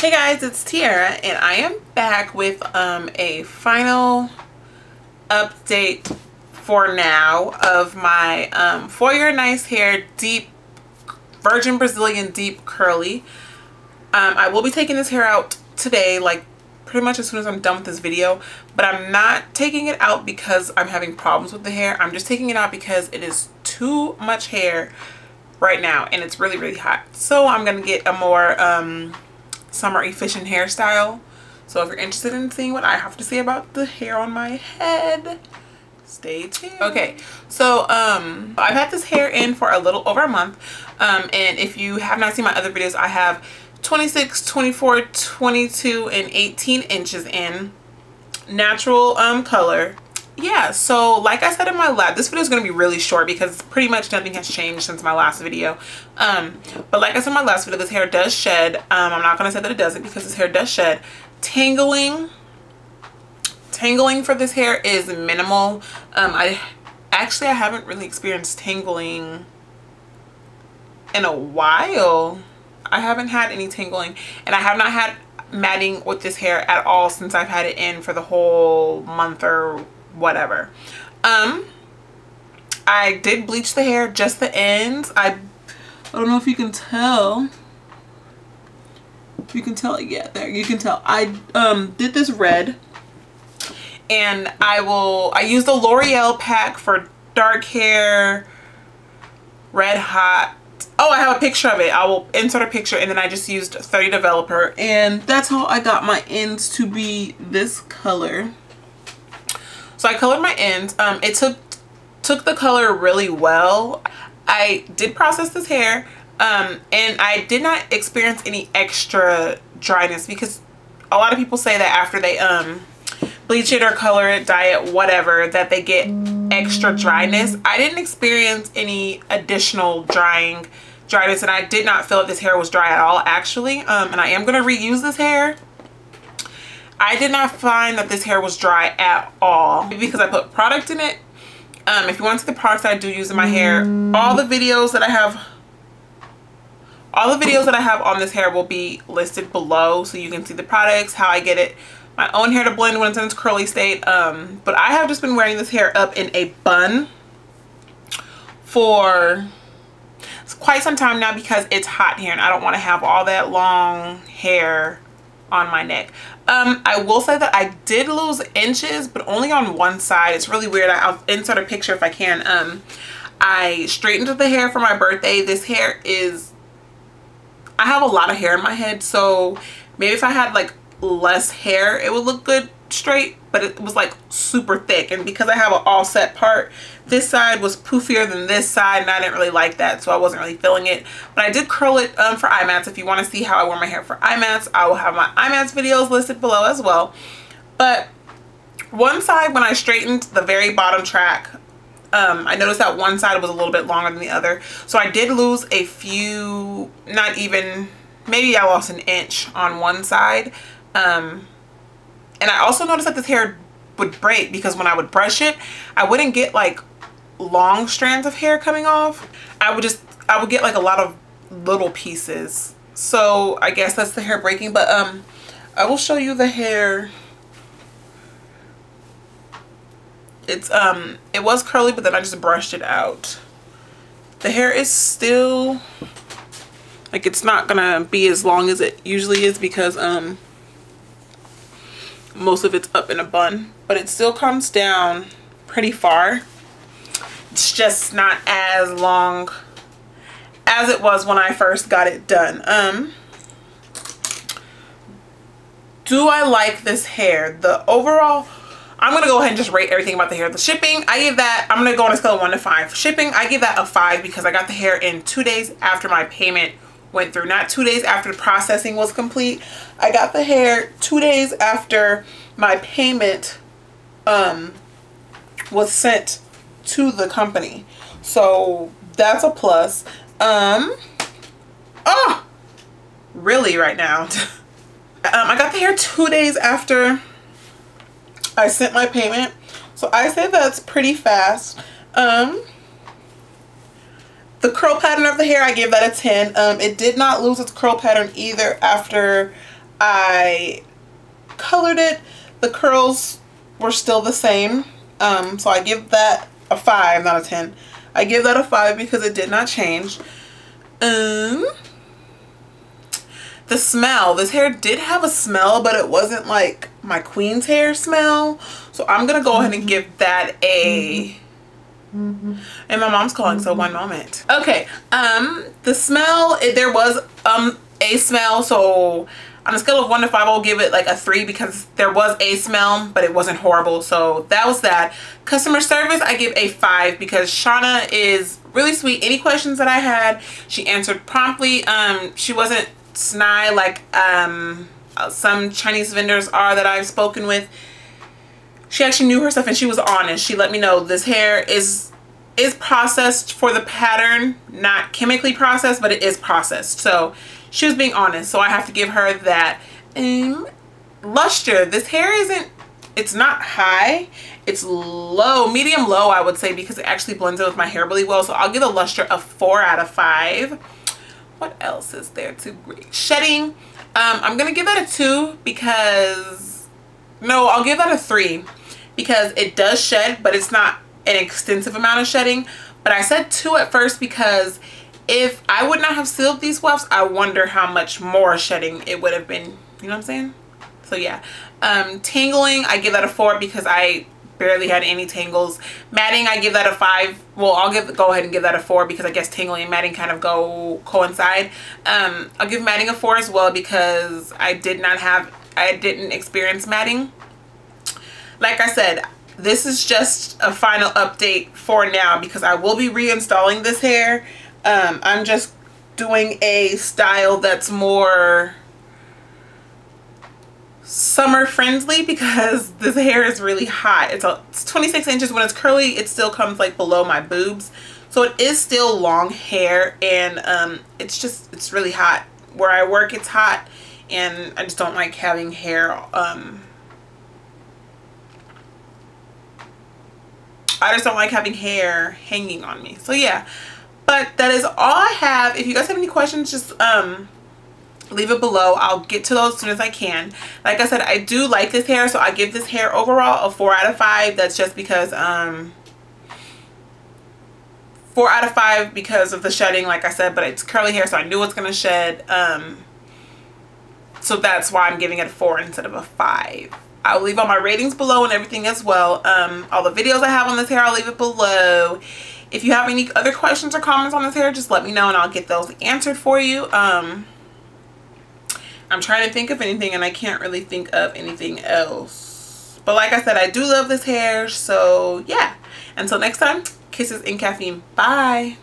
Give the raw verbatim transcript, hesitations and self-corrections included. Hey guys, it's Tiara and I am back with um, a final update for now of my um, For Your Nice Hair Deep Virgin Brazilian Deep Curly. Um, I will be taking this hair out today, like pretty much as soon as I'm done with this video, but I'm not taking it out because I'm having problems with the hair. I'm just taking it out because it is too much hair right now and it's really, really hot. So I'm going to get a more... Um, summer efficient hairstyle. So if you're interested in seeing what I have to say about the hair on my head, stay tuned. Okay, so um I've had this hair in for a little over a month, um and if you have not seen my other videos, I have twenty-six, twenty-four, twenty-two, and eighteen inches in natural um color. Yeah, so like I said in my lab, this video is going to be really short because pretty much nothing has changed since my last video. Um, but like I said in my last video, this hair does shed. Um, I'm not going to say that it doesn't because this hair does shed. Tangling, tangling for this hair is minimal. Um, I actually I haven't really experienced tangling in a while. I haven't had any tangling, and I have not had matting with this hair at all since I've had it in for the whole month or whatever. um I did bleach the hair, just the ends. I, I don't know if you can tell if you can tell yeah, there you can tell I um did this red, and I will I used the L'Oreal pack for dark hair, Red Hot. Oh, I have a picture of it. I will insert a picture. And then I just used thirty Developer, and that's how I got my ends to be this color. So I colored my ends. Um, it took took the color really well. I did process this hair, um, and I did not experience any extra dryness because a lot of people say that after they um, bleach it or color it, dye it, whatever, that they get extra dryness. I didn't experience any additional drying dryness, and I did not feel that this hair was dry at all, actually. Um, and I am going to reuse this hair. I did not find that this hair was dry at all because I put product in it. Um, if you want to see the products that I do use in my hair, all the videos that I have, all the videos that I have on this hair will be listed below, so you can see the products, how I get it, my own hair to blend when it's in its curly state. Um, but I have just been wearing this hair up in a bun for quite some time now because it's hot here and I don't want to have all that long hair on my neck. Um, I will say that I did lose inches, but only on one side. It's really weird. I, I'll insert a picture if I can. Um, I straightened the hair for my birthday. This hair is... I have a lot of hair in my head, so maybe if I had like less hair, it would look good straight, but it was like super thick. And because I have an all set part, this side was poofier than this side, and I didn't really like that, so I wasn't really feeling it. But I did curl it um, for I mats. If you want to see how I wear my hair for I mats, I will have my I mats videos listed below as well. But one side, when I straightened the very bottom track, um, I noticed that one side was a little bit longer than the other, so I did lose a few, not even, maybe I lost an inch on one side. Um, and I also noticed that this hair would break because when I would brush it, I wouldn't get like long strands of hair coming off. I would just, I would get like a lot of little pieces. So I guess that's the hair breaking, but um, I will show you the hair. It's, um, it was curly, but then I just brushed it out. The hair is still, like, it's not gonna be as long as it usually is because, um, most of it's up in a bun, but it still comes down pretty far. It's just not as long as it was when I first got it done. Um, do I like this hair? The overall, I'm gonna go ahead and just rate everything about the hair. The shipping, I give that, I'm gonna go on a scale of one to five. Shipping, I give that a five because I got the hair in two days after my payment went through, not two days after the processing was complete. I got the hair two days after my payment um was sent to the company, so that's a plus. Um oh, really right now. um I got the hair two days after I sent my payment, so I say that's pretty fast. um The curl pattern of the hair, I gave that a ten. Um, it did not lose its curl pattern either after I colored it. The curls were still the same. Um, so I give that a five, not a ten. I give that a five because it did not change. Um, the smell. This hair did have a smell, but it wasn't like my queen's hair smell. So I'm going to go ahead and give that a... Mm-hmm. And my mom's calling, so one moment. Okay, um, the smell, it, there was um a smell, so on a scale of one to five, I'll give it like a three because there was a smell, but it wasn't horrible. So that was that. Customer service, I give a five because Shauna is really sweet. Any questions that I had, she answered promptly. Um, she wasn't snide like um some Chinese vendors are that I've spoken with. She actually knew her stuff and she was honest. She let me know this hair is is processed for the pattern, not chemically processed, but it is processed. So she was being honest. So I have to give her that. Um, luster. This hair isn't, it's not high. It's low, medium low, I would say, because it actually blends in with my hair really well. So I'll give the luster a four out of five. What else is there to great? Shedding. Um, I'm going to give that a two because, no, I'll give that a three. Because it does shed, but it's not an extensive amount of shedding. But I said two at first because if I would not have sealed these wefts, I wonder how much more shedding it would have been. You know what I'm saying? So yeah. Um, tangling, I give that a four because I barely had any tangles. Matting, I give that a five. Well, I'll give go ahead and give that a four because I guess tangling and matting kind of go coincide. Um, I'll give matting a four as well because I did not have, I didn't experience matting. Like I said, this is just a final update for now because I will be reinstalling this hair. Um, I'm just doing a style that's more summer friendly because this hair is really hot. It's, a, it's twenty-six inches. When it's curly, it still comes like below my boobs. So it is still long hair and um, it's just, it's really hot. Where I work, it's hot and I just don't like having hair. Um, I just don't like having hair hanging on me. So yeah, but that is all I have. If you guys have any questions, just um, leave it below. I'll get to those as soon as I can. Like I said, I do like this hair, so I give this hair overall a four out of five. That's just because um, four out of five because of the shedding, like I said, but it's curly hair, so I knew it's gonna shed. Um, so that's why I'm giving it a four instead of a five. I'll leave all my ratings below and everything as well. Um, all the videos I have on this hair, I'll leave it below. If you have any other questions or comments on this hair, just let me know and I'll get those answered for you. Um, I'm trying to think of anything and I can't really think of anything else. But like I said, I do love this hair. So yeah, until next time, kisses and caffeine. Bye.